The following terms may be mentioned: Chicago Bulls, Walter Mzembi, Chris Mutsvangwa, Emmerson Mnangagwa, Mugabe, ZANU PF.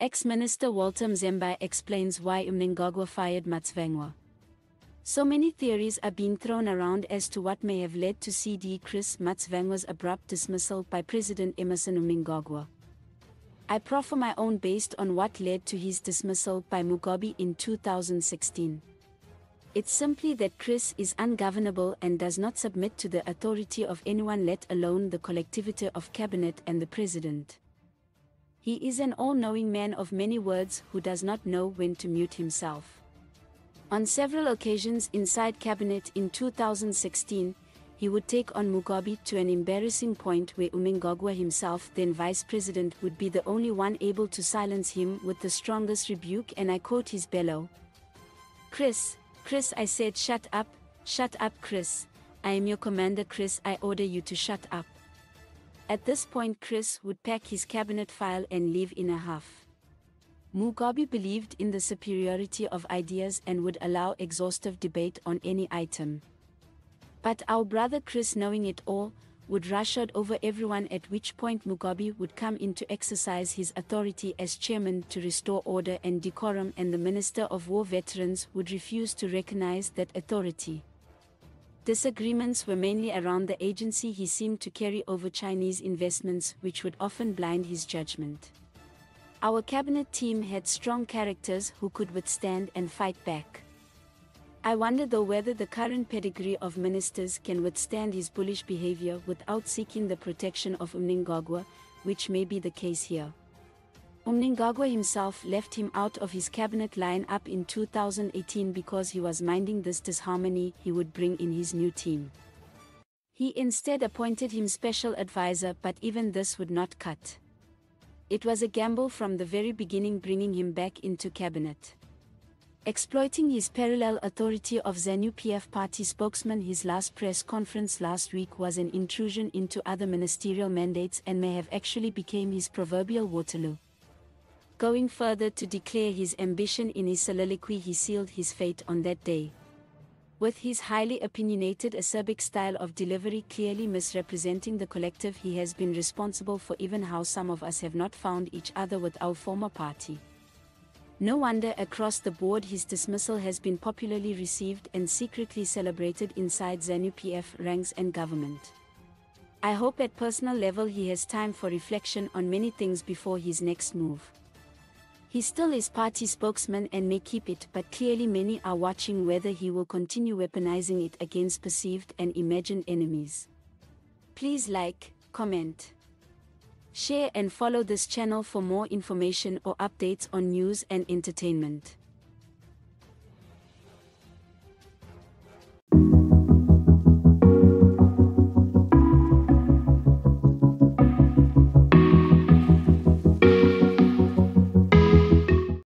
Ex-Minister Walter Mzembi explains why Mnangagwa fired Mutsvangwa. So many theories are being thrown around as to what may have led to CD Chris Mutsvangwa's abrupt dismissal by President Emmerson Mnangagwa. I proffer my own based on what led to his dismissal by Mugabe in 2016. It's simply that Chris is ungovernable and does not submit to the authority of anyone, let alone the collectivity of cabinet and the president. He is an all-knowing man of many words who does not know when to mute himself. On several occasions inside cabinet in 2016, he would take on Mugabe to an embarrassing point where Mnangagwa himself, then vice president, would be the only one able to silence him with the strongest rebuke, and I quote his bellow. Chris, I said, shut up, Chris. I am your commander, Chris, I order you to shut up. At this point Chris would pack his cabinet file and leave in a huff. Mugabe believed in the superiority of ideas and would allow exhaustive debate on any item. But our brother Chris, knowing it all, would rush out over everyone, at which point Mugabe would come in to exercise his authority as chairman to restore order and decorum, and the Minister of War Veterans would refuse to recognize that authority. Disagreements were mainly around the agency he seemed to carry over Chinese investments, which would often blind his judgment. Our cabinet team had strong characters who could withstand and fight back. I wonder though whether the current pedigree of ministers can withstand his bullish behavior without seeking the protection of Mnangagwa, which may be the case here. Mnangagwa himself left him out of his cabinet line-up in 2018 because he was minding this disharmony he would bring in his new team. He instead appointed him special advisor, but even this would not cut. It was a gamble from the very beginning bringing him back into cabinet. Exploiting his parallel authority of ZANU PF party spokesman, his last press conference last week was an intrusion into other ministerial mandates and may have actually become his proverbial Waterloo. Going further to declare his ambition in his soliloquy, he sealed his fate on that day. With his highly opinionated, acerbic style of delivery, clearly misrepresenting the collective, he has been responsible for even how some of us have not found each other with our former party. No wonder across the board his dismissal has been popularly received and secretly celebrated inside ZANU-PF ranks and government. I hope at personal level he has time for reflection on many things before his next move. He still is party spokesman and may keep it, but clearly many are watching whether he will continue weaponizing it against perceived and imagined enemies. Please like, comment, share and follow this channel for more information or updates on news and entertainment.